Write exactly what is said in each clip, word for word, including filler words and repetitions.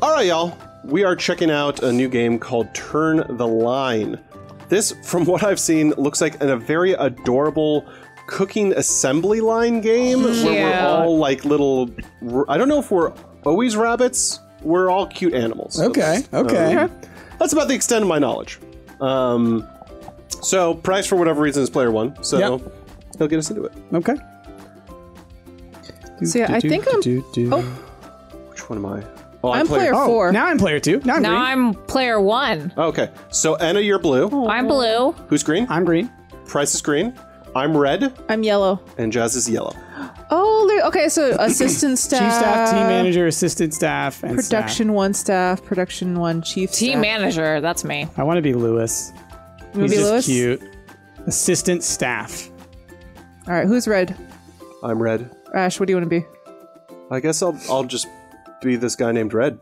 All right, y'all. We are checking out a new game called Turn the Line. This, from what I've seen, looks like a very adorable cooking assembly line game yeah. where we're all like little... I don't know if we're always rabbits. We're all cute animals. Okay, that's, okay. Um, that's about the extent of my knowledge. Um, so price, for whatever reason, is player one. So yep. he'll get us into it. Okay. Do, so yeah, do, I do, think do, I'm... Do, do. Oh. Which one am I? Oh, I'm, I'm player, player oh, four. Now I'm player two. Now I'm now green. I'm player one. Oh, okay. So Anna, you're blue. Oh. I'm blue. Who's green? I'm green. Price is green. I'm red. I'm yellow. And Jazz is yellow. Oh, okay. So assistant staff, chief staff, team manager, assistant staff, and production staff. one staff, production one chief. Team staff. manager. That's me. I want to be Lewis. You He's be just Lewis? cute. Assistant staff. All right. Who's red? I'm red. Ash, what do you want to be? I guess I'll I'll just. be this guy named Red.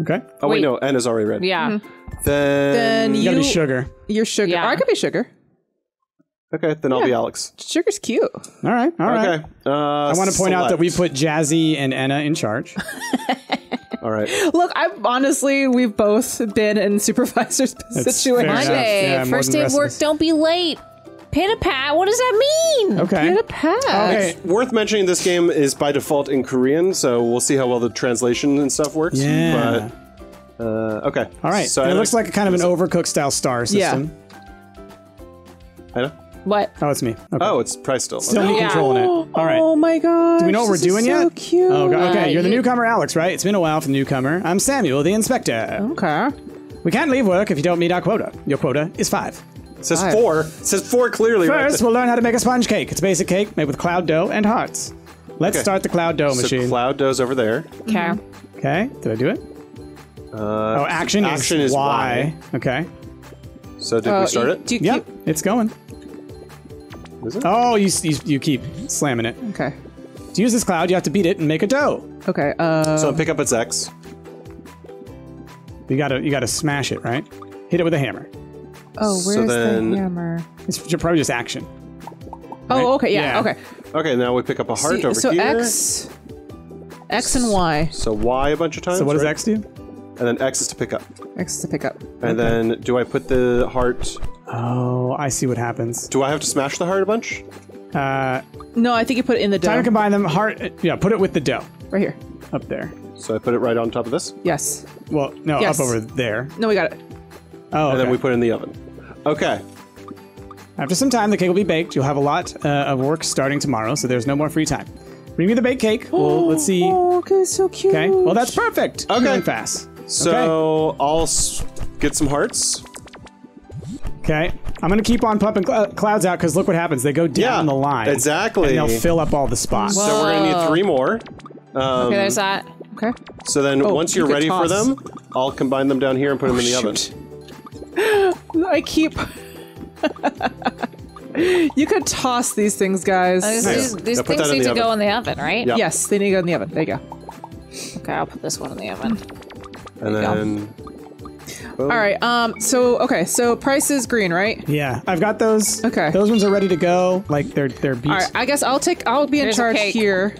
Okay. Oh, wait, wait no. Anna's already red. Yeah. Mm-hmm. Then... Then you... You gotta be Sugar. You're Sugar. Yeah. Or I could be Sugar. Okay, then yeah. I'll be Alex. Sugar's cute. All right, all okay. right. Uh, I want to point select. out that we put Jazzy and Anna in charge. All right. Look, I've honestly, we've both been in supervisors' situations. Monday, yeah, first day of work, of don't be late. Pit a pat. What does that mean? Okay. Pit a pat. Okay. It's worth mentioning this game is by default in Korean, so we'll see how well the translation and stuff works. Yeah. But, uh, okay. All right. So it looks like a kind of an Overcooked style star system. Yeah. I know. What? Oh, it's me. Okay. Oh, it's Price still. Still okay. me yeah. controlling it. All right. Oh my god. Do we know what this we're doing is so yet? Cute. Oh god. Okay. You're the newcomer, Alex, right? It's been a while for the newcomer. I'm Samuel, the inspector. Okay. We can't leave work if you don't meet our quota. Your quota is five. It says Five. four. It says four clearly. First, right we'll learn how to make a sponge cake. It's a basic cake made with cloud dough and hearts. Let's okay. start the cloud dough so machine. Cloud dough's over there. Okay. Okay. Did I do it? Uh, oh, action, action is, is Y. y. Okay. So did uh, we start you, it? You yep. Keep... It's going. Is it? Oh, you, you you keep slamming it. Okay. To use this cloud, you have to beat it and make a dough. Okay. Uh... So pick up its X. You gotta you gotta smash it, right? Hit it with a hammer. Oh, where's so then, the hammer? It's probably just action. Right? Oh, okay, yeah, yeah, okay. Okay, now we pick up a heart so, over so here. So X, X and Y. So Y a bunch of times. So what right? does X do? And then X is to pick up. X is to pick up. And okay. then do I put the heart? Oh, I see what happens. Do I have to smash the heart a bunch? Uh, no, I think you put it in the dough. Time to combine them. Heart, yeah, put it with the dough. Right here. Up there. So I put it right on top of this? Yes. Well, no, yes. up over there. No, we got it. Oh, and okay. then we put it in the oven. Okay. After some time, the cake will be baked. You'll have a lot uh, of work starting tomorrow, so there's no more free time. Bring me the baked cake. Well, let's see. Oh, okay, so cute. Okay, well, that's perfect. Okay. Going fast. So, okay. I'll s get some hearts. Okay. I'm going to keep on pumping cl clouds out, because look what happens. They go down yeah, the line. Exactly. And they'll fill up all the spots. Whoa. So, we're going to need three more. Um, okay, there's that. Okay. So, then oh, once you're ready toss. for them, I'll combine them down here and put oh, them in the shoot. oven. I keep. You could toss these things, guys. Uh, these yeah. these yeah, things need the to oven. go in the oven, right? Yep. Yes, they need to go in the oven. There you go. Okay, I'll put this one in the oven. And there then. All right. Um. So okay. So Price is green, right? Yeah, I've got those. Okay. Those ones are ready to go. Like they're they're beat. All right. I guess I'll take. I'll be There's in charge here.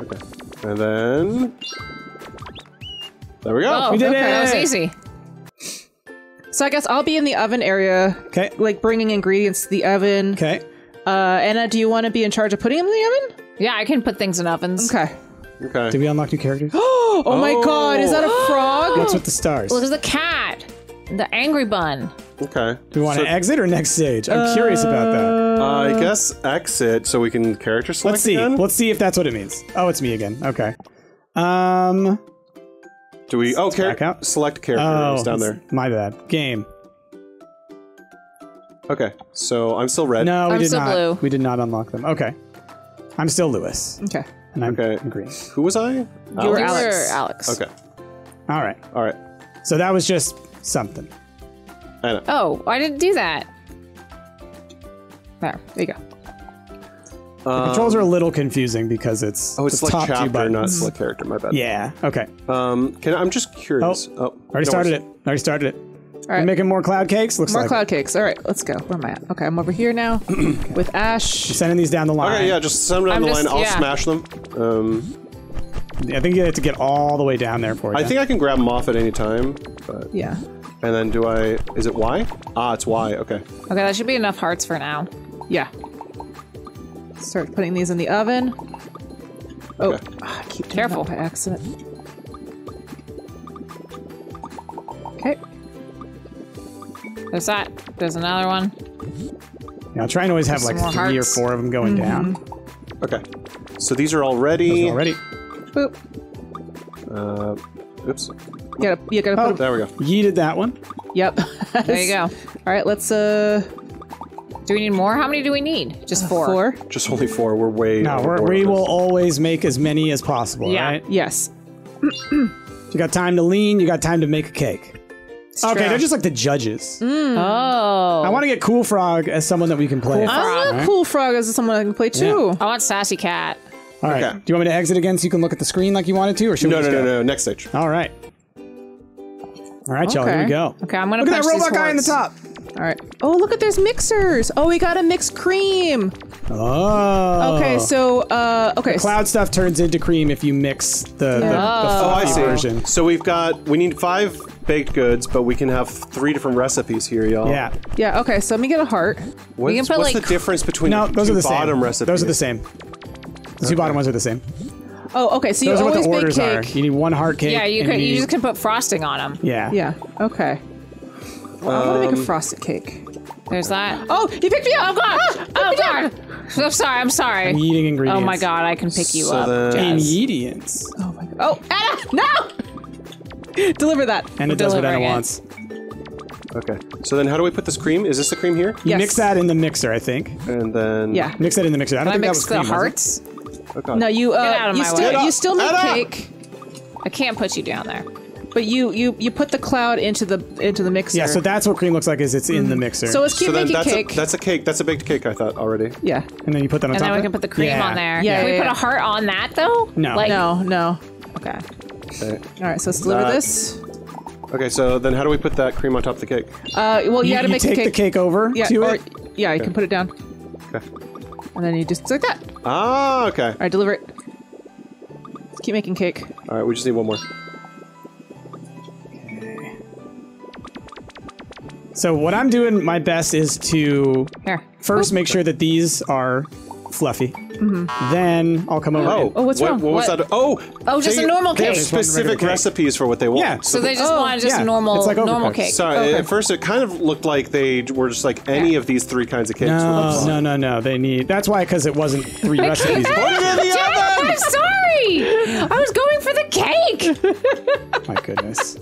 Okay. And then. There we go. Oh, we did okay. it. That was easy. So I guess I'll be in the oven area, okay. like bringing ingredients to the oven. Okay. Uh, Anna, do you want to be in charge of putting them in the oven? Yeah, I can put things in ovens. Okay. Okay. Did we unlock new characters? oh, oh my god, is that a frog? What's with the stars? Look, there's a cat. The angry bun. Okay. Do we want to so, exit or next stage? I'm uh, curious about that. Uh, I guess exit so we can character select Let's see. Again? Let's see if that's what it means. Oh, it's me again. Okay. Um... Do we? Oh, char out. select character oh, down there. My bad. Game. Okay, so I'm still red. No, we I'm did still not. Blue. We did not unlock them. Okay, I'm still Lewis. Okay, and I'm okay. green. Who was I? You Alex. were Alex. Alex. Okay. All right. All right. So that was just something. I know. Oh, I didn't do that. There. There you go. The um, controls are a little confusing because it's oh, it's the like top chapter, two not select character. My bad. Yeah. Okay. Um, can I, I'm just curious. Oh, oh already started it. Already started it. All right. We're making more cloud cakes. Looks more like more cloud cakes. All right, let's go. Where am I at? Okay, I'm over here now with Ash. You're sending these down the line. Okay, yeah, just send them down I'm the just, line. I'll yeah. smash them. Um, I think you have to get all the way down there for it. I yeah. think I can grab them off at any time. But... Yeah. And then do I... Is it Y? Ah, it's Y. Okay. Okay, that should be enough hearts for now. Yeah. Start putting these in the oven. Oh, okay. ah, I keep doing Careful. that by accident. Okay. There's that. There's another one. Now try and always have There's like three hearts. or four of them going mm-hmm. down. Okay. So these are all ready. Those are all ready. Boop. Uh, oops. You gotta, you gotta oh, put there we go. Yeeted that one. Yep. There you go. All right, let's... Uh, do we need more? How many do we need? Just four. Four? Just only four. We're way... No, we're, we will always make as many as possible, yeah. right? Yes. You got time to lean, you got time to make a cake. It's okay, true. They're just like the judges. Mm. Oh. I want to get Cool Frog as someone that we can play. Cool Frog, I want right? Cool Frog as someone I can play, too. Yeah. I want Sassy Cat. All right. Okay. Do you want me to exit again so you can look at the screen like you wanted to? Or should no, we no, no, no, no. Next stage. All right. All right, okay. y'all. Here we go. Okay, I'm going to Look at that robot guy in the top. All right. Oh, look at there's mixers. Oh, we got to mix cream. Oh. Okay, so, uh, okay. The cloud stuff turns into cream if you mix the, yeah. the, the oh. fluffy oh, version. So we've got, we need five baked goods, but we can have three different recipes here, y'all. Yeah. Yeah, okay, so let me get a heart. What's, we can put, what's like, the difference between no, the those two are the bottom same. recipes? Those are the same. The two okay. bottom ones are the same. Oh, okay. So you Those always are what the orders bake cake. Are. You need one heart cake. Yeah, you can. You, need... you just can put frosting on them. Yeah. Yeah. Okay. Well, um, I'm gonna make a frosted cake. There's that. Oh, you picked me up! Oh god! Ah, oh god! So sorry. I'm sorry. I'm eating ingredients. Oh my god! I can pick you so up. Then... Ingredients. Oh my god! Oh, Anna! No! Deliver that. And it does what Anna it. wants. Okay. So then, how do we put this cream? Is this the cream here? You yes. mix that in the mixer, I think. And then. Yeah. Mix that in the mixer. I don't can think I mix that was cream, the hearts. Okay. No, you. Uh, Get out of you my still, way. You still make cake. I can't put you down there. But you, you, you put the cloud into the into the mixer. Yeah, so that's what cream looks like. Is it's mm-hmm. in the mixer. So let's keep so making that's cake. A, that's a cake. That's a baked cake. I thought already. Yeah. And then you put that on and top. And then we can put the cream yeah. on there. Yeah. Can yeah, we yeah. put a heart on that though? No. Like, no. No. Okay. okay. All right. So let's deliver that. this. Okay. So then, how do we put that cream on top of the cake? Uh, well, you, you got to make take the cake, the cake over. Yeah. To or, it. Yeah. You okay. can put it down. Okay. And then you just like that. Ah, okay. All right, deliver it. Let's keep making cake. All right, we just need one more. Okay. So what I'm doing my best is to Here. first oh. make sure that these are fluffy. Mm-hmm. Then I'll come over. Oh, oh what's what, wrong? What was what? that? Oh, oh, just they, a normal cake. They have specific cake. recipes for what they want. Yeah. So, so they, they just oh, want just yeah. normal, it's like normal cake. Sorry, oh, okay. at first it kind of looked like they were just like any yeah. of these three kinds of cakes. No, no, no, no. They need. That's why, because it wasn't three recipes. Put it in the Jeff, oven. I'm sorry. I was going for the cake. My goodness.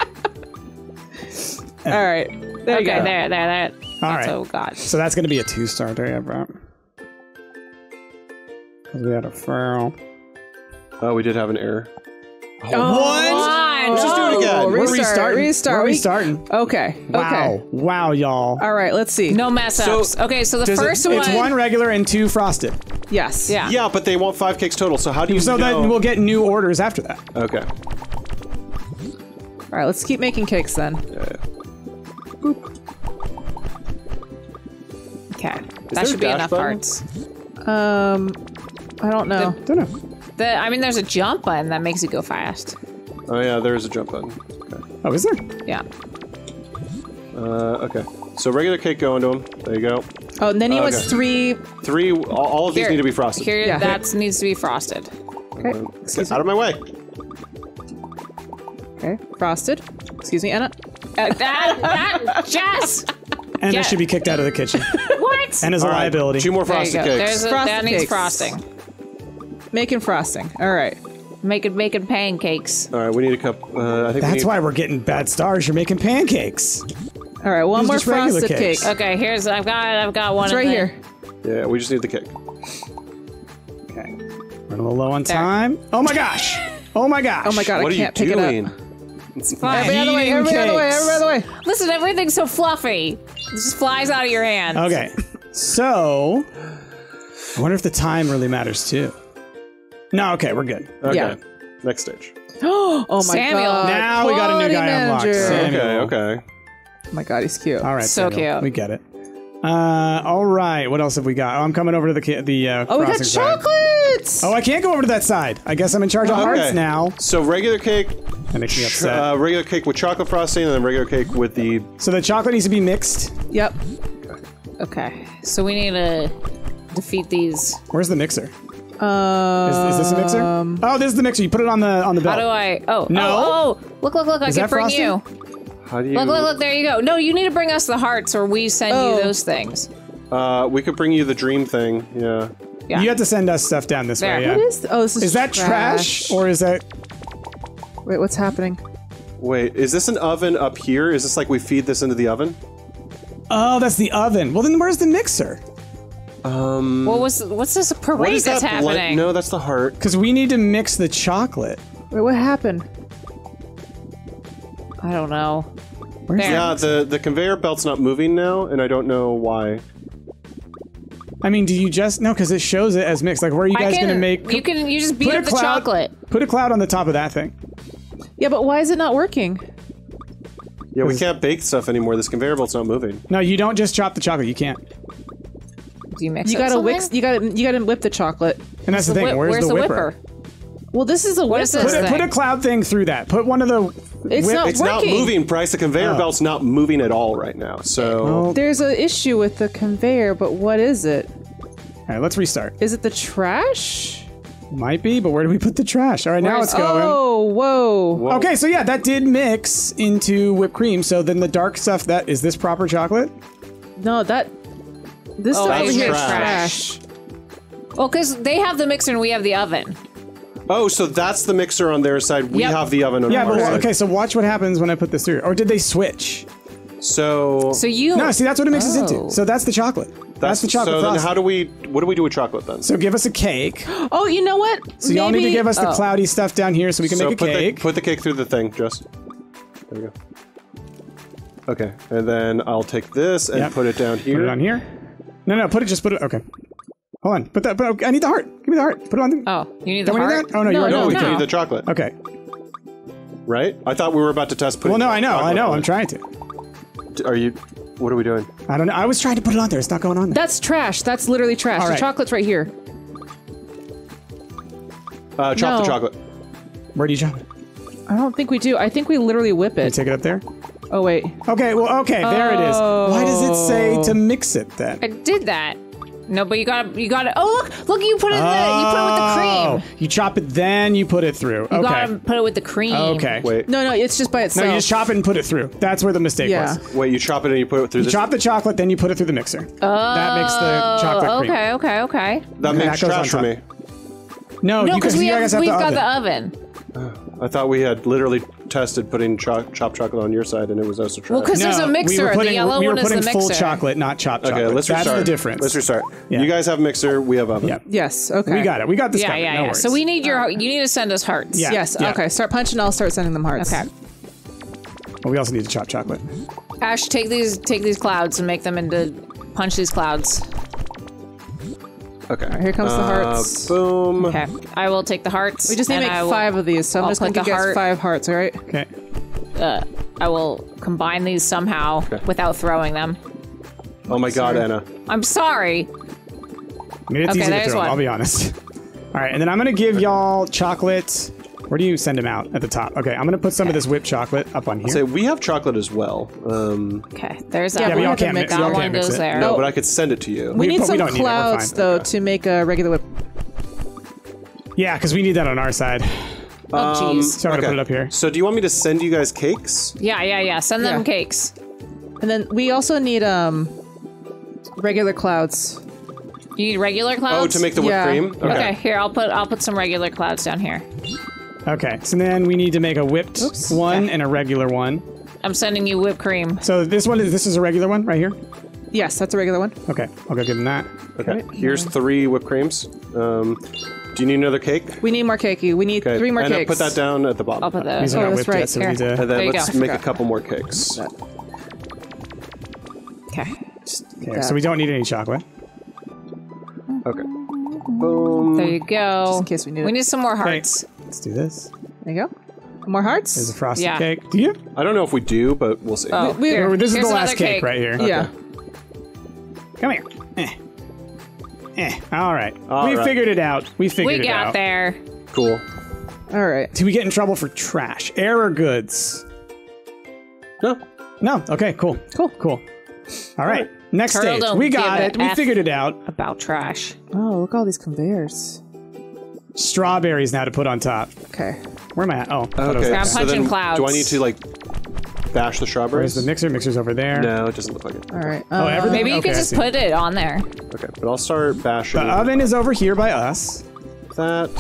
All right. There okay. Go. There. There. There. All right. Oh god. So that's going to be a two-starter, I brought. We had a feral. Oh, we did have an error. Oh, oh, what? Why? Let's no. just do it again. We're restart, restarting. Restart. We're restarting. Okay. Wow. Okay. Wow, y'all. All right, let's see. No mess ups. So, okay, so the first it, one. It's one regular and two frosted. Yes. Yeah. Yeah, but they want five cakes total, so how do you So know? Then we'll get new orders after that. Okay. All right, let's keep making cakes then. Yeah. Okay. Is that should be enough button? hearts. Um... I don't know. The, don't know. The, I mean, there's a jump button that makes you go fast. Oh, yeah, there is a jump button. Okay. Oh, is there? Yeah. Uh, okay. So regular cake going to him. There you go. Oh, and then he uh, was okay. three... Three... All, all of here, these need to be frosted. Here, yeah. that needs to be frosted. Okay. Um, get out of my way. Okay. Frosted. Excuse me, Anna. Uh, that... that... Jess! Anna yeah. should be kicked out of the kitchen. What? Anna's a right. liability. Two more frosted cakes. A, frosted that needs cakes. frosting. Making frosting. All right. Making making pancakes. All right, we need a cup. Uh, I think That's we need... why we're getting bad stars. You're making pancakes. All right, one These more frosted cake. Okay, here's I've got I've got one. It's right here. Yeah, we just need the cake. Okay. Running a little low on there. time. Oh my gosh! Oh my gosh! Oh my god! What I can't are you pick doing? It up. It's fine. Everybody out of the way! Everybody out of the way! Everybody out of the way! Listen, everything's so fluffy. It just flies out of your hands. Okay. So, I wonder if the time really matters too. No, okay, we're good. Okay. Yeah. Next stage. Oh my Samuel. god. Now Quality we got a new guy manager. unlocked. Samuel. Okay, okay. Oh my god, he's cute. All right, so Samuel. cute. We get it. Uh, all right. What else have we got? Oh, I'm coming over to the the. Uh, oh, we got chocolates. Side. Oh, I can't go over to that side. I guess I'm in charge oh, of hearts okay. now. So regular cake. That makes me upset. Uh, regular cake with chocolate frosting, and then regular cake with the. So the chocolate needs to be mixed. Yep. Okay. So we need to defeat these. Where's the mixer? Um, is, is this a mixer? Oh, this is the mixer. You put it on the on the belt. How do I? Oh no! Oh, oh. Look! Look! Look! Is I can bring frosting? You. How do you... Look, look, look, there you go. No, you need to bring us the hearts or we send oh. you those things. Uh, we could bring you the dream thing, yeah. yeah. You have to send us stuff down this there. Way, yeah. What is, oh, this is, is that trash. trash or is that... Wait, what's happening? Wait, is this an oven up here? Is this like we feed this into the oven? Oh, that's the oven. Well, then where's the mixer? Um... What was, what's this parade what is that's that happening? No, that's the heart. Because we need to mix the chocolate. Wait, what happened? I don't know. Where's yeah, the, the conveyor belt's not moving now, and I don't know why. I mean, do you just... No, because it shows it as mixed. Like, where are you guys going to make... You can you just beat up the cloud, chocolate. Put a cloud on the top of that thing. Yeah, but why is it not working? Yeah, we can't bake stuff anymore. This conveyor belt's not moving. No, you don't just chop the chocolate. You can't. Do you mix you gotta wix, You got to You got to whip the chocolate. And that's where's the thing. The where's, where's the, the whipper? whipper? Well, this is a what is this put, thing? Put a cloud thing through that. Put one of the. It's whip. not It's working. not moving, Bryce. The conveyor oh. belt's not moving at all right now. So well, there's an issue with the conveyor, but what is it? All right, let's restart. Is it the trash? Might be, but where do we put the trash? All right, Where's, now it's going. Oh, whoa. whoa. Okay, so yeah, that did mix into whipped cream. So then the dark stuff that is this proper chocolate? No, that this oh, stuff over here is trash. trash. Well, because they have the mixer and we have the oven. Oh, so that's the mixer on their side. We yep. have the oven on yeah, our but, side. Okay, so watch what happens when I put this through. Or did they switch? So... So you... No, see, that's what it mixes oh. into. So that's the chocolate. That's, that's the chocolate. So frosting. Then how do we... What do we do with chocolate then? So give us a cake. Oh, you know what? So Maybe, y'all need to give us oh. the cloudy stuff down here so we can so make a put cake. The, put the cake through the thing, just. There we go. Okay, and then I'll take this and yep. put it down here. Put it on here. No, no, put it, just put it... Okay. Hold on, put that. But I need the heart. Give me the heart. Put it on. The, oh, you need the heart. Need that? Oh no, no, you already no, we no. need the chocolate. Okay. Right? I thought we were about to test putting. Well, no, I know, I know. I'm trying to. Are you? What are we doing? I don't know. I was trying to put it on there. It's not going on there. That's trash. That's literally trash. All right. The chocolate's right here. Uh, chop no. the chocolate. Where do you chop it? I don't think we do. I think we literally whip it. You take it up there. Oh wait. Okay. Well. Okay. Oh. There it is. Why does it say to mix it then? I did that. No, but you got you got it. Oh look, look! You put it. In the, oh, you put it with the cream. You chop it, then you put it through. You okay. gotta put it with the cream. Okay. Wait. No, no, it's just by itself. No, you just chop it and put it through. That's where the mistake yeah. was. Wait, you chop it and you put it through. You this chop the chocolate, then you put it through the mixer. Oh. That makes the chocolate cream. Okay, okay, okay. That and makes that trash for me. No, no, because we have, have we've the got oven. the oven. I thought we had literally tested putting cho chopped chocolate on your side, and it was also trash. Well, because no, there's a mixer. We were putting, the yellow we were one putting is the full mixer. chocolate, not chopped okay, chocolate. Okay, let's restart. That's the difference. Let's restart. Yeah. You guys have mixer. We have oven. Yeah. Yes. Okay. We got it. We got this. Yeah, covered. yeah, no yeah. Worries. So we need your. Uh, you need to send us hearts. Yeah. Yes. Yeah. Okay. Start punching. I'll start sending them hearts. Okay. Well, we also need to chop chocolate. Ash, take these. Take these clouds and make them into. Punch these clouds. Okay. All right, here comes uh, the hearts. Boom. Okay. I will take the hearts. We just need to make five of these, so I'm I'll just going to give you guys five hearts, all right? Okay. Uh, I will combine these somehow okay. without throwing them. Oh my god, Anna. I'm sorry. I mean, it's okay, easy to throw them, I'll be honest. All right, and then I'm going to give y'all chocolate. Where do you send them out? At the top. Okay, I'm going to put some okay. of this whipped chocolate up on here. So we have chocolate as well. Um, okay, there's yeah, that we all can't mix, all can't mix it. There. No, but I could send it to you. We, we need some we clouds, need though, okay. to make a regular whip. Yeah, because we need that on our side. Oh, jeez. Um, so I'm okay. going to put it up here. So do you want me to send you guys cakes? Yeah, yeah, yeah. Send them yeah. cakes. And then we also need um regular clouds. You need regular clouds? Oh, to make the whipped yeah. cream? Okay. okay, here, I'll put I'll put some regular clouds down here. Okay, so then we need to make a whipped Oops. one okay. and a regular one. I'm sending you whipped cream. So this one is this is a regular one right here? Yes, that's a regular one. Okay, I'll go give them that. Okay, here's three whipped creams. Um, do you need another cake? We need more cakey. We need okay. three more and cakes. Put that down at the bottom. I'll put that. These oh, are not that's right. Yet, so we need to... And then there let's make a couple more cakes. Okay. Okay. So we don't need any chocolate. Okay. Boom. There you go. Just in case we need. We need some more hearts. Okay. Let's do this. There you go. More hearts? There's a frosted yeah. cake. Do you? I don't know if we do, but we'll see. Oh, we, we, this is the last cake. cake right here. Okay. Yeah. Come here. Eh. Eh. All right. All we right. figured it out. We figured we it out. We got there. Cool. All right. Did we get in trouble for trash? Error goods. No. No. Okay, cool. Cool. Cool. All right. Next Turtle stage. We got it. We F figured it out. About trash. Oh, look at all these conveyors. Strawberries now to put on top. Okay. Where am I at? Oh. Okay. I'm punching clouds. Do I need to, like, bash the strawberries? Where's the mixer? Mixer's over there. No, it doesn't look like it. All right. Uh, oh, everything? Maybe you okay, could just put it on there. Okay, but I'll start bashing. The oven is over here by us. That.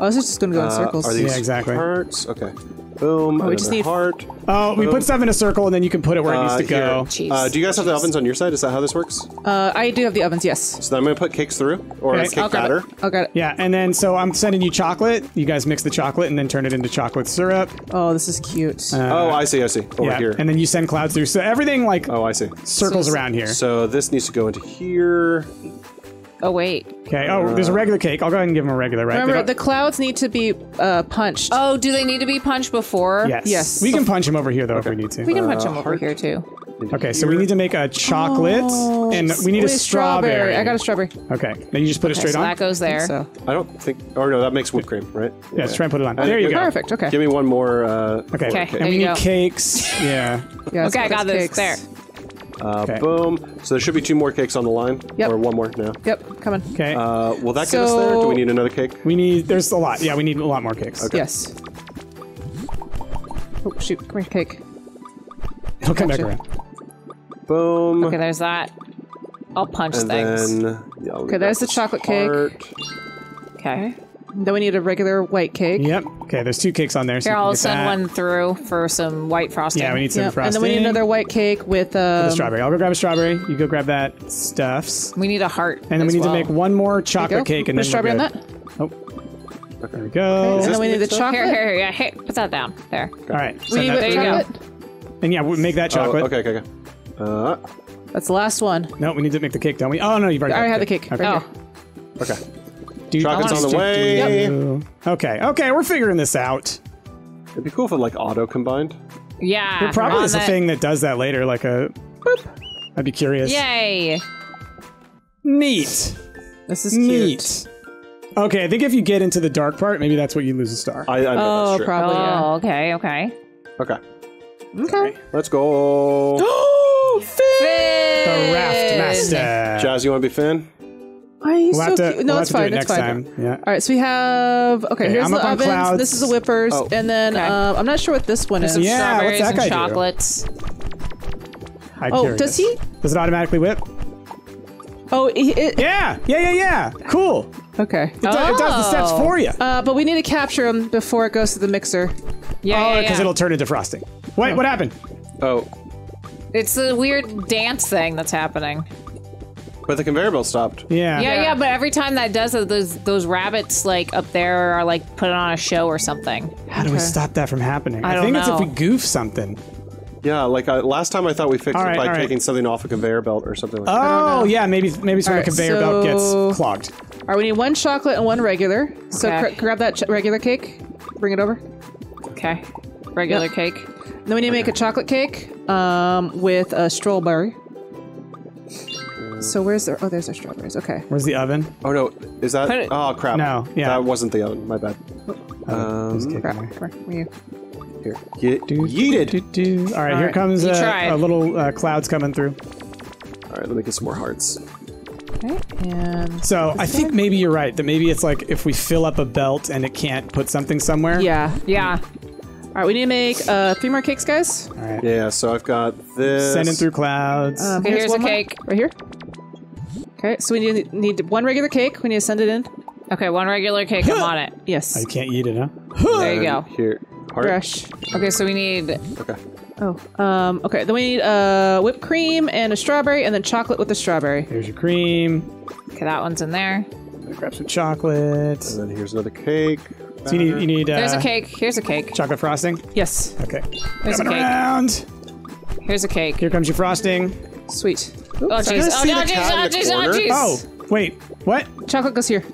Oh, this is just going to go uh, in circles. Are these yeah, exactly. hearts? Okay. Boom. Oh, we just need heart. Oh, Boom. we put stuff in a circle, and then you can put it where it needs to uh, go. Uh, do you guys have Jeez. the ovens on your side? Is that how this works? Uh, I do have the ovens, yes. So then I'm going to put cakes through, or okay. cake I'll batter. Got it. I'll got it. Yeah, and then, so I'm sending you chocolate. You guys mix the chocolate, and then turn it into chocolate syrup. Oh, this is cute. Uh, oh, I see, I see. Over yeah. here. And then you send clouds through. So everything, like, oh, I see. circles so around here. So this needs to go into here. Oh, wait. Okay. Oh, there's a regular cake. I'll go ahead and give them a regular, right? Remember, the clouds need to be uh, punched. Oh, do they need to be punched before? Yes. Yes. We can punch them over here, though, okay. if we need to. We can punch uh, them over here, too. Okay, so we need to make a chocolate, oh, and we need a strawberry. strawberry. I got a strawberry. Okay. Then you just put okay, it straight so on? that goes there. I, so. I don't think... Or no, that makes whipped cream, right? Yeah, yeah. let's try and put it on. There you go. Perfect. Okay. Give me one more... Uh, okay. okay. And there we need go. cakes. yeah. yeah okay, I got this. There. Uh, okay. Boom. So there should be two more cakes on the line. Yep. Or one more now. Yep, coming. Okay. Uh, will that so, get us there? Or do we need another cake? We need, there's a lot. Yeah, we need a lot more cakes. Okay. Yes. Oh, shoot. Come here, cake. It'll come back around. Boom. Okay, there's that. I'll punch and things. Then, yeah, okay, there's the chocolate heart. cake. Okay. Then we need a regular white cake. Yep. Okay, there's two cakes on there. So Here, I'll send that. one through for some white frosting. Yeah, we need some yep. frosting. And then we need another white cake with, um, with a strawberry. I'll go grab a strawberry. You go grab that stuffs. We need a heart. And then we need well. to make one more chocolate cake. And Put then strawberry on that. Oh. Okay. There we go. Okay, and then we need the chocolate. Here, here, here. Yeah, hey, put that down. There. All right. We need there chocolate. You go. And yeah, we'll make that chocolate. Oh, okay, okay, okay. Uh, That's the last one. No, we need to make the cake, don't we? Oh, no, you've already I had the cake. Okay. Right oh. Okay. Dude, Chocolate's on the way. Yep. Okay, okay, we're figuring this out. It'd be cool if it like auto combined. Yeah. There probably is a thing that does that later, like a boop. I'd be curious. Yay. Neat. This is neat. Cute. Okay, I think if you get into the dark part, maybe that's what you lose a star. I, I know oh, that's true. Probably, yeah. Oh, okay, okay. Okay. Okay. Let's go. Finn! Finn! The Raft Master. Jazz, you want to be Finn? Why are you we'll so to, cute? No, we'll it's fine. It's it fine. Time. Yeah. All right, so we have. Okay, okay here's I'm the ovens. This is the whippers, oh. and then okay. um, I'm not sure what this one is. Some yeah, strawberries what's that and guy chocolates. Do? I'm oh, curious. does he? Does it automatically whip? Oh, it, it, yeah, yeah, yeah, yeah. Cool. Okay. It, oh. does, it does the steps for you. Uh, but we need to capture him before it goes to the mixer. Yeah. Oh, because yeah, yeah. it'll turn into frosting. Wait, oh. what happened? Oh. It's the weird dance thing that's happening. But the conveyor belt stopped. Yeah. Yeah, yeah, but every time that does it, those, those rabbits like up there are like put on a show or something. How do okay. we stop that from happening? I, I don't think know. it's if we goof something. Yeah, like uh, last time I thought we fixed right, it by right. taking something off a conveyor belt or something like that. Oh, yeah, maybe maybe so right, the conveyor so... belt gets clogged. All right, we need one chocolate and one regular. So okay. grab that ch regular cake, bring it over. Okay, regular yep. cake. And then we need to okay. make a chocolate cake um, with a strawberry. So where's the... Oh, there's our strawberries. Okay. Where's the oven? Oh, no. Is that... It, oh, crap. No. Yeah. That wasn't the oven. My bad. Oh, um, crap. Come here. Here. Ye do, yeeted. Do, do, do. All right. All here right. comes a, a little uh, clouds coming through. All right. Let me get some more hearts. Okay. And... So I think maybe you're right. That maybe it's like if we fill up a belt and it can't put something somewhere. Yeah. Yeah. All right. We need to make uh, three more cakes, guys. All right. Yeah. So I've got this. Sending through clouds. Um, okay, here's, here's a cake. More. Right here. Okay, so we need, need one regular cake. We need to send it in. Okay, one regular cake. I'm on it. Yes. I can't eat it, huh? There you go. Here. Heart. Fresh. Okay, so we need... Okay. Oh, um, okay. Then we need uh, whipped cream and a strawberry and then chocolate with a strawberry. Here's your cream. Okay, that one's in there. Grab some chocolate. And then here's another cake. So you need... You need uh, There's a cake. Here's a cake. Chocolate frosting? Yes. Okay. Here's a cake. Around. Here's a cake. Here comes your frosting. Sweet. Oops, oh jeez! Oh jeez! Oh jeez! Oh jeez! Oh wait, what? Chocolate goes here.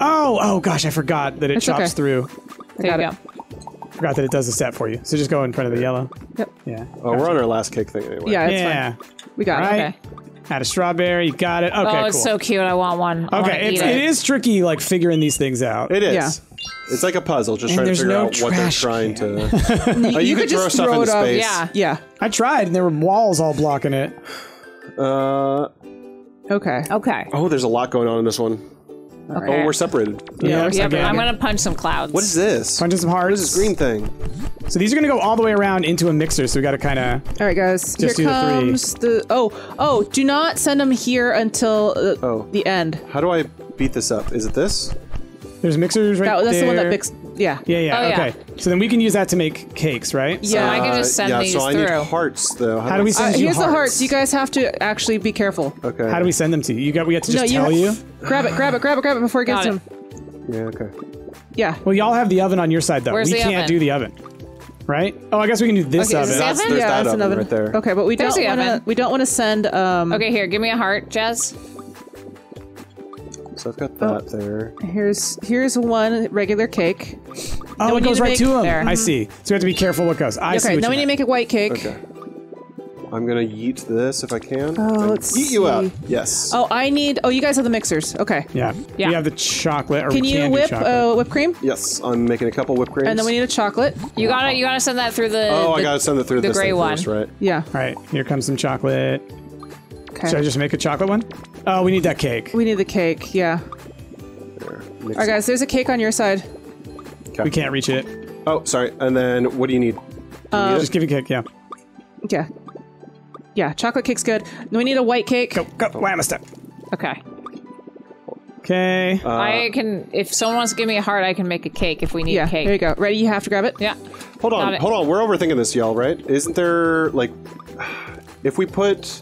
Oh! Oh gosh, I forgot that it it's chops okay. through. I there got you it. Go. Forgot that it does a step for you. So just go in front of the yellow. Yep. Yeah. Oh, gotcha. We're on our last cake thing anyway. Yeah. It's yeah. Fine. We got All it. Right. Okay. Add a strawberry. Got it. Okay, cool. Oh, it's cool. So cute. I want one. I okay, it's, it. it is tricky, like, figuring these things out. It is. Yeah. It's like a puzzle, just and trying to figure no out what they're trying can. to... oh, you, you could, could throw stuff in space. Yeah, yeah. I tried, and there were walls all blocking it. Uh... Okay. Okay. Oh, there's a lot going on in this one. Okay. Oh, we're separated. Yeah, yeah, yeah, I'm gonna punch some clouds. What is this? Punch some hearts. What is this green thing? So these are gonna go all the way around into a mixer. So we gotta kind of. All right, guys. Just here do comes the, three. the. Oh, oh! Do not send them here until uh, oh. the end. How do I beat this up? Is it this? There's mixers right that, that's there. That's the one that mixed. Yeah. Yeah, yeah. Oh, okay. Yeah. So then we can use that to make cakes, right? Yeah, uh, I can just send yeah, these so I through. Need hearts, though. How, How do we send uh, you here's hearts? the hearts. You guys have to actually be careful. Okay. How do we send them to you? You got. We have to just no, you tell you. Grab it! Grab it! Grab it! Grab it before it got gets it. him. Yeah. Okay. Yeah. Well, y'all have the oven on your side, though. Where's we can't oven? do the oven, right? Oh, I guess we can do this okay, oven. Is this oven? That's, yeah, that that's oven an oven right there. Okay, but we there's don't want to. We don't want to send. Um, okay, here, give me a heart, Jazz. So I've got that oh. there. Here's here's one regular cake. Oh, it goes right to him. There. I see. So we have to be careful what goes. I okay, see. Okay, now we need to make a white cake. Okay. I'm gonna yeet this if I can. Oh, let's yeet see. you out. Yes. Oh, I need. Oh, you guys have the mixers. Okay. Yeah. Yeah. We have the chocolate. Or can you whip uh, whipped cream? Yes, I'm making a couple whipped creams. And then we need a chocolate. You gotta you gotta send that through the. Oh, the, I gotta send it through the this gray one. First, right. Yeah. All right. Here comes some chocolate. Okay. Should I just make a chocolate one? Oh, we need that cake. We need the cake. Yeah. There, all right, guys. It. There's a cake on your side. Kay. We can't reach it. Oh, sorry. And then what do you need? Do you um, need just give you cake. Yeah. Yeah. Yeah, chocolate cake's good. We need a white cake. Go, go, wham a step. Okay. Okay. Uh, I can, if someone wants to give me a heart, I can make a cake if we need yeah, a cake. There you go. Ready? You have to grab it? Yeah. Hold on, hold on. We're overthinking this, y'all, right? Isn't there, like, if we put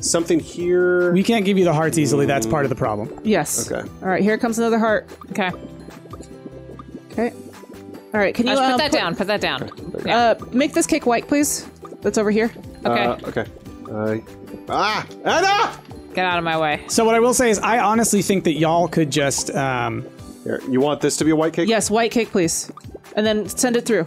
something here... We can't give you the hearts easily. Mm. That's part of the problem. Yes. Okay. All right, here comes another heart. Okay. Okay. All right, can you... Put um, that put, down, put that down. Okay, yeah. uh, make this cake white, please. That's over here. Okay. Uh, okay. Uh, ah! Anna! Get out of my way. So what I will say is I honestly think that y'all could just... Um, Here, you want this to be a white cake? Yes, white cake, please. And then send it through.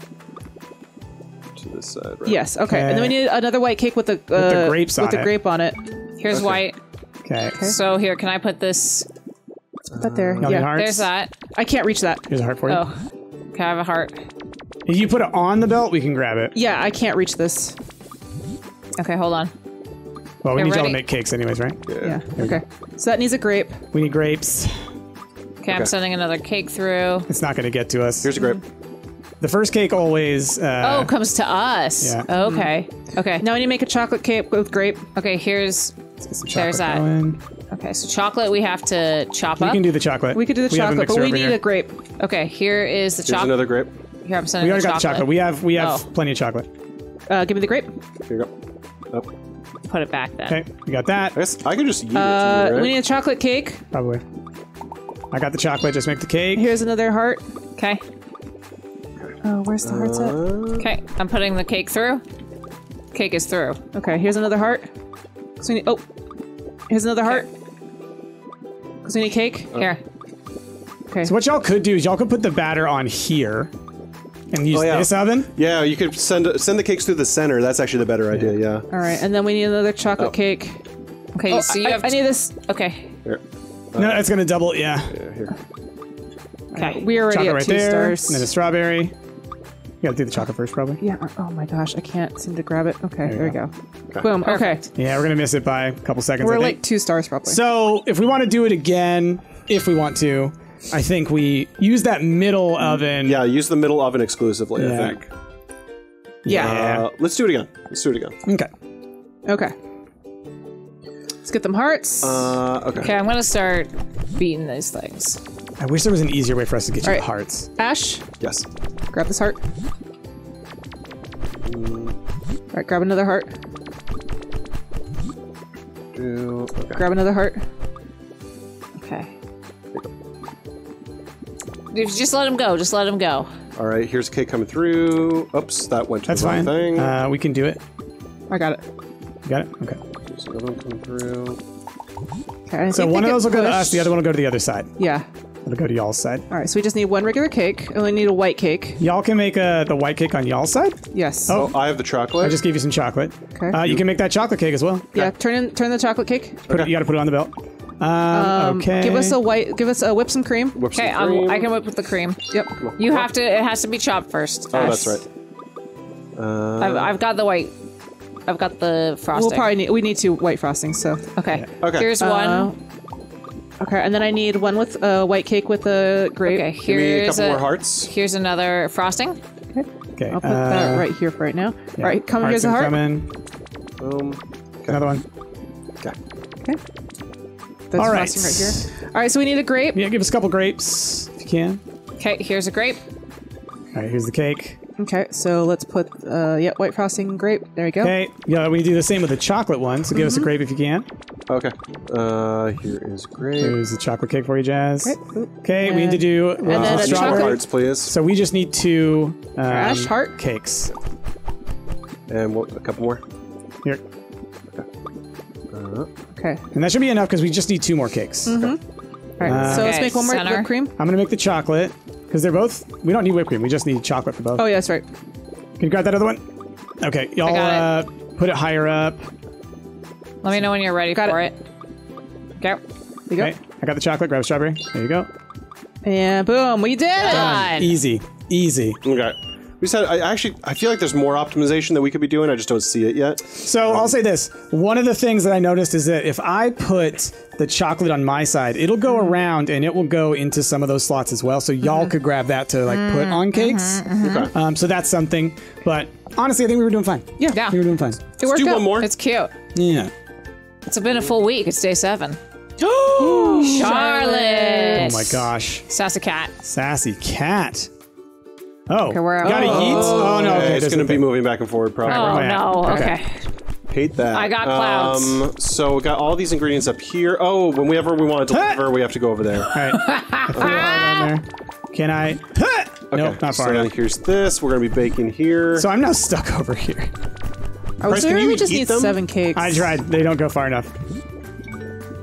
To this side, right? Yes, okay. okay. And then we need another white cake with the, uh, with the grapes on it. With the grape on it. Here's okay. white. Okay. So here, can I put this... Let's put that there. Uh, yeah. There's that. I can't reach that. Here's a heart for you. Oh. Can I have a heart? If you put it on the belt, we can grab it. Yeah, I can't reach this. Okay, hold on. Well, we Get need y'all to make cakes anyways, right? Yeah. yeah. Okay. So that needs a grape. We need grapes. Okay, okay, I'm sending another cake through. It's not going to get to us. Here's a grape. The first cake always... Uh, oh, comes to us. Yeah. Oh, okay. Mm. Okay. Now we need to make a chocolate cake with grape. Okay, here's... There's that. Going. Okay, so chocolate we have to chop we up. We can do the chocolate. We could do the we chocolate, but we need here. a grape. Okay, here is the chocolate. Here's another grape. Here, I'm sending we the chocolate. We already got the chocolate. We have, we have oh. plenty of chocolate. Uh, give me the grape. Here you go. Up. Put it back then. Okay, we got that. I, guess I could just use uh, it. Right? We need a chocolate cake. Probably. I got the chocolate. Just make the cake. Here's another heart. Okay. Oh, where's the hearts uh, at? Okay, I'm putting the cake through. Cake is through. Okay, here's another heart. So we need, oh, here's another heart. Because we need cake. Oh. Here. Okay. So what y'all could do is y'all could put the batter on here. And use oh, yeah. this oven? Yeah, you could send send the cakes through the center. That's actually the better yeah. idea, yeah. All right, and then we need another chocolate oh. cake. Okay, oh, so you I, have... I need this. Okay. Here. Uh, no, it's going to double, yeah. yeah here. Okay, we already have right two there, stars. And then a strawberry. You got to do the chocolate first, probably. Yeah, oh my gosh, I can't seem to grab it. Okay, there, there we go. go. Okay. Boom, perfect. Okay. Yeah, we're going to miss it by a couple seconds, We're I think. like two stars, probably. So, if we want to do it again, if we want to... I think we use that middle oven. Yeah, use the middle oven exclusively, yeah. I think. Yeah. yeah. Uh, let's do it again. Let's do it again. Okay. Okay. Let's get them hearts. Uh, okay. Okay, I'm going to start beating these things. I wish there was an easier way for us to get All you right. hearts. Ash? Yes. Grab this heart. Mm. All right, grab another heart. Do, okay. Grab another heart. Okay. Just let him go. Just let him go. All right. Here's cake coming through. Oops, that went to That's the wrong fine. thing. Uh, we can do it. I got it. You got it? Okay. Here's another one coming through. Okay, so one of those will pushed. go to us. The other one will go to the other side. Yeah. It'll go to y'all's side. All right, so we just need one regular cake. Only need a white cake. Y'all can make uh, the white cake on y'all's side? Yes. Oh, I have the chocolate. I just gave you some chocolate. Okay. Uh, you can make that chocolate cake as well. Okay. Yeah, turn in, turn the chocolate cake. Put okay. it, you got to put it on the belt. Um, um, okay. Give us a white. Give us a whip some cream. Whip some okay, cream. I can whip with the cream. Yep. You have to. It has to be chopped first. Oh, that's right. Uh, I've, I've got the white. I've got the frosting. We'll probably need. We need two white frostings. So okay. Yeah. Okay. Here's one. Uh, okay, and then I need one with a uh, white cake with a grape. Okay. Here's Give me a couple a, more hearts. Here's another frosting. Okay. Okay. I'll put uh, that right here for right now. Yeah. All right. Come here's a heart. Come in. Boom. Okay. Another one. Okay. Okay. That's all right. Right here. All right, so we need a grape. Yeah, give us a couple grapes if you can. Okay, here's a grape. All right, here's the cake. Okay, so let's put, uh, yeah, white frosting, grape. There we go. Okay, yeah, we do the same with the chocolate one, so mm-hmm. give us a grape if you can. Okay. Uh, here is grape. Here's the chocolate cake for you, Jazz. Okay, okay uh, we need to do uh, and then strawberry hearts, please. So we just need two um, Crash heart cakes. And we'll, a couple more. Here. Okay. And that should be enough because we just need two more cakes. Mm-hmm. Okay. All right. Uh, so let's make one more center. Whipped cream. I'm going to make the chocolate because they're both... We don't need whipped cream. We just need chocolate for both. Oh, yeah, that's right. Can you grab that other one? Okay. Y'all uh, it. Put it higher up. Let me know when you're ready got for it. it. Go. You go. Okay. I got the chocolate. Grab a strawberry. There you go. And boom. We did it. Done. Easy. Easy. Okay. We said, I actually, I feel like there's more optimization that we could be doing. I just don't see it yet. So um, I'll say this. One of the things that I noticed is that if I put the chocolate on my side, it'll go mm. around and it will go into some of those slots as well. So y'all mm. could grab that to like mm. put on cakes. Mm-hmm, mm-hmm. Okay. Um, so that's something. But honestly, I think we were doing fine. Yeah. yeah. We were doing fine. It Let's worked do out. one more. It's cute. Yeah. It's been a full week. It's day seven. Ooh, Charlotte. Charlotte. Oh my gosh. Sassy Cat. Sassy Cat. Oh, okay, we're gotta oh. eat. Oh no, okay, it's gonna be thing. moving back and forward probably. Oh, oh yeah. no, okay. okay. Hate that. I got clouds. Um, so we got all these ingredients up here. Oh, whenever we want to deliver, we have to go over there. All right. I on there. Can I? Okay. Nope, not far. So now here's this. We're gonna be baking here. So I'm now stuck over here. Oh, Bryce, so we just need them? seven cakes. I tried. They don't go far enough.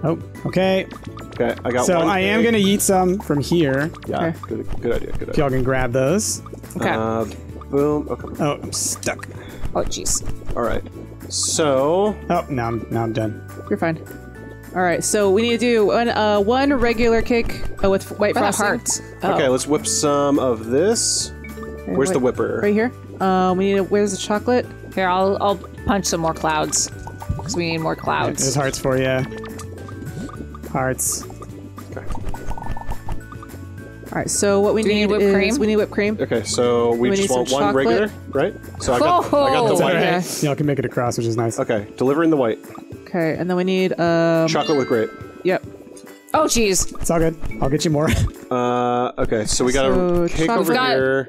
Oh, okay. Okay, I got so one I egg. am gonna eat some from here. Yeah, okay. good, good idea. Good idea. Y'all can grab those. Okay. Uh, boom. Okay. Oh, I'm stuck. Oh, jeez. All right. So. Oh, now I'm now I'm done. You're fine. All right. So we need to do one uh, one regular cake uh, with white frosting. Hearts. Oh. Okay, let's whip some of this. Okay, where's wait, the whipper? Right here. Uh, we need. A, where's the chocolate? Here, I'll I'll punch some more clouds because we need more clouds. Right, there's hearts for you. Hearts. Okay. All right. So what we Do need, need is cream? we need whipped cream. Okay. So we, we just want one chocolate. regular, right? So I got, oh, I got the white. Okay. Y'all can make it across, which is nice. Okay. Delivering the white. Okay. And then we need um, chocolate with grape. Yep. Oh, jeez. It's all good. I'll get you more. uh. Okay. So we got so a cake over got here.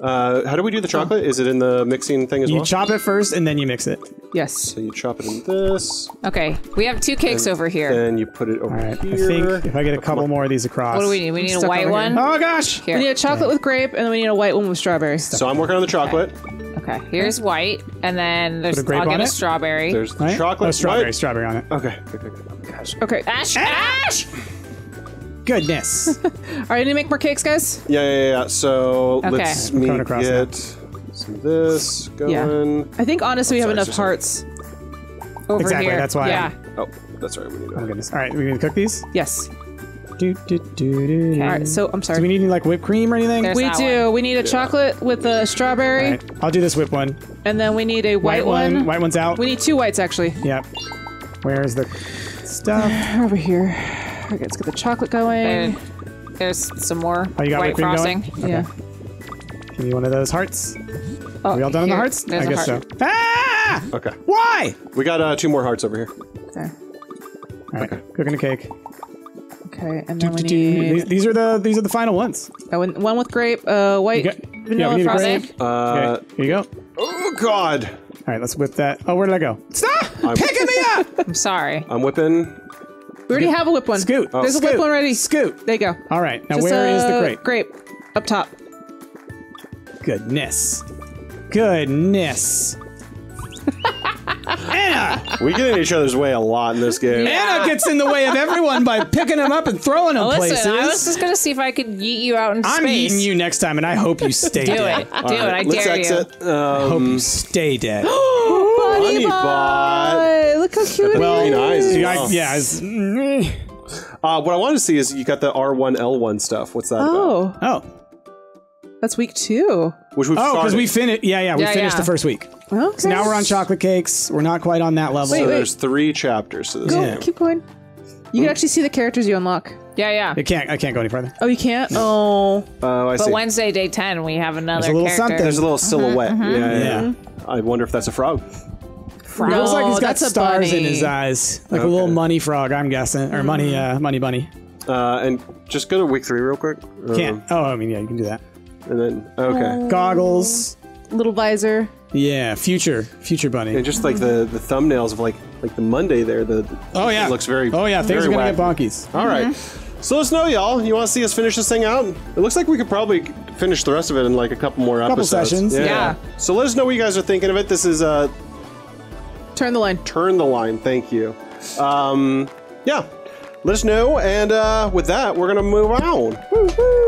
Uh, how do we do the chocolate? Oh. Is it in the mixing thing as you well? You chop it first and then you mix it. Yes. So you chop it in this. Okay. We have two cakes and, over here. And you put it over All right. here. I think if I get a couple more of these across. What do we need? We need a white one. Here. Oh, gosh. Here. We need a chocolate okay. with grape and then we need a white one with strawberry. Stuck so I'm working on the chocolate. Okay. okay. Here's white and then there's I'll get a strawberry. There's the right? chocolate. Oh, strawberry. What? Strawberry on it. Okay. Gosh. Okay. Ash. Ash! Goodness. All right, need to make more cakes, guys? Yeah, yeah, yeah. So okay. let's me get some this going. Yeah. I think, honestly, oh, we have sorry, enough hearts over exactly, here. That's why. Yeah. I'm, oh, that's right. We need to oh, goodness. All right, we need to cook these? Yes. Do, do, do, do. Okay. All right, so I'm sorry. Do we need any, like, whipped cream or anything? There's we do. One. We need a yeah. chocolate with a strawberry. All right. I'll do this whip one. And then we need a white, white one. one. White one's out. We need two whites, actually. Yep. Where's the stuff? Over here. Okay, let's get the chocolate going. There, there's some more oh, you got white frosting. Okay. Yeah. Give me one of those hearts. Oh, Are we all done here, in the hearts? I guess heart. so. Ah! Okay. Why? We got uh, two more hearts over here. There. All right. Okay. Cooking a cake. Okay, and then do, we do, need... These, these are the these are the final ones. Oh, and one with grape, uh, white got, vanilla yeah, we need frosting. Grape. Uh, okay, here you go. Oh God! All right, let's whip that. Oh, where did I go? Stop! I'm picking me up! I'm sorry. I'm whipping. We already have a whip one. Scoot. Oh. There's a Scoot. whip one already. Scoot. There you go. All right. Now Just, where uh, is the grape? Grape. Up top. Goodness. Goodness. Anna! We get in each other's way a lot in this game. Yeah. Anna gets in the way of everyone by picking them up and throwing them Listen, places. I was just going to see if I could yeet you out into I'm space. I'm yeeting you next time, and I hope you stay Do dead. It. Do right, it. I let's dare exit. you. Um, I hope you stay dead. Bunny Bot! Look how cute it well, is. You know, I, yeah, it's, mm. Uh, what I want to see is you got the R one L one stuff. What's that oh. about? Oh. That's week two. Which we've oh, because we finished. Yeah, yeah, we yeah, finished yeah. the first week. Okay. So now we're on chocolate cakes. We're not quite on that level. Wait, so wait. There's three chapters to this. Go, yeah. Keep going. You mm. can actually see the characters you unlock. Yeah, yeah. I can't. I can't go any further. Oh, you can't. No. Oh. Oh, I but see. But Wednesday, day ten, we have another. There's a little character. something. There's a little silhouette. Uh-huh, uh-huh. Yeah, yeah. Mm-hmm. I wonder if that's a frog. Frog. No, looks like he's got stars in his eyes, like okay. a little money frog. I'm guessing, or mm. money, uh, money bunny. Uh, and just go to week three real quick. Can't. Oh, I mean, yeah, you can do that. And then, okay. Uh, Goggles. Little visor. Yeah, future. Future bunny. And just like the, the thumbnails of like like the Monday there. The, the Oh, yeah. It looks very Oh, yeah. Things are going to get bonkies. All right. Mm-hmm. So let us know, y'all. You want to see us finish this thing out? It looks like we could probably finish the rest of it in like a couple more couple episodes. Couple sessions. Yeah. yeah. So let us know what you guys are thinking of it. This is... Uh, Turn the Line. Turn the Line. Thank you. Um, yeah. Let us know. And uh, with that, we're going to move on. Woo-hoo.